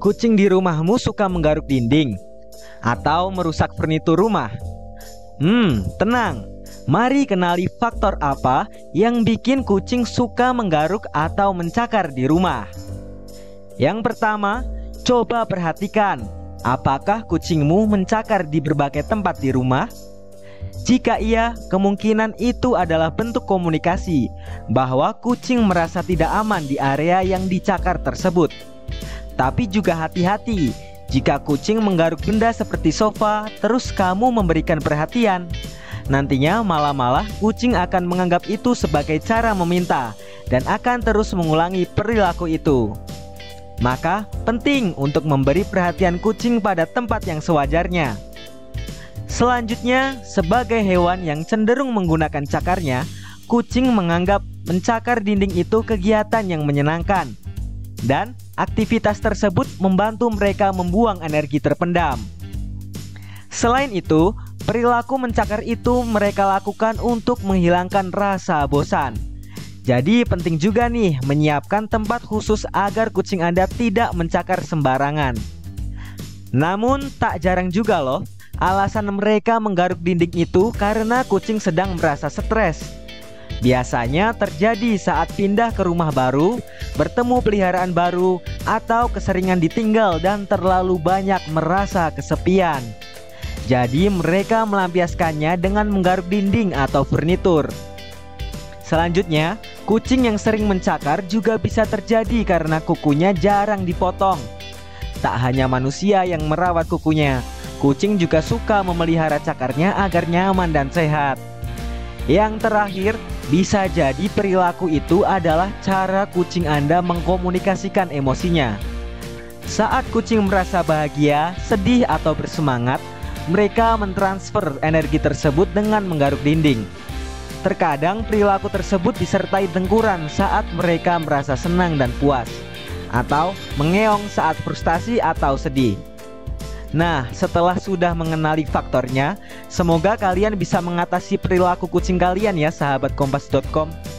Kucing di rumahmu suka menggaruk dinding atau merusak furnitur rumah? Tenang. Mari kenali faktor apa yang bikin kucing suka menggaruk atau mencakar di rumah. Yang pertama, coba perhatikan apakah kucingmu mencakar di berbagai tempat di rumah. Jika iya, kemungkinan itu adalah bentuk komunikasi bahwa kucing merasa tidak aman di area yang dicakar tersebut. Tapi juga hati-hati, jika kucing menggaruk benda seperti sofa, terus kamu memberikan perhatian. Nantinya malah kucing akan menganggap itu sebagai cara meminta dan akan terus mengulangi perilaku itu. Maka penting untuk memberi perhatian kucing pada tempat yang sewajarnya. Selanjutnya, sebagai hewan yang cenderung menggunakan cakarnya, kucing menganggap mencakar dinding itu kegiatan yang menyenangkan. Dan aktivitas tersebut membantu mereka membuang energi terpendam. Selain itu, perilaku mencakar itu mereka lakukan untuk menghilangkan rasa bosan. Jadi penting juga nih menyiapkan tempat khusus agar kucing Anda tidak mencakar sembarangan. Namun tak jarang juga loh, alasan mereka menggaruk dinding itu karena kucing sedang merasa stres. Biasanya terjadi saat pindah ke rumah baru, bertemu peliharaan baru, atau keseringan ditinggal dan terlalu banyak merasa kesepian. Jadi mereka melampiaskannya dengan menggaruk dinding atau furnitur. Selanjutnya, kucing yang sering mencakar juga bisa terjadi karena kukunya jarang dipotong. Tak hanya manusia yang merawat kukunya, kucing juga suka memelihara cakarnya agar nyaman dan sehat. Yang terakhir, bisa jadi perilaku itu adalah cara kucing Anda mengkomunikasikan emosinya. Saat kucing merasa bahagia, sedih, atau bersemangat, mereka mentransfer energi tersebut dengan menggaruk dinding. Terkadang perilaku tersebut disertai dengkuran saat mereka merasa senang dan puas, atau mengeong saat frustasi atau sedih. Nah, setelah sudah mengenali faktornya, semoga kalian bisa mengatasi perilaku kucing kalian ya, sahabat Kompas.com.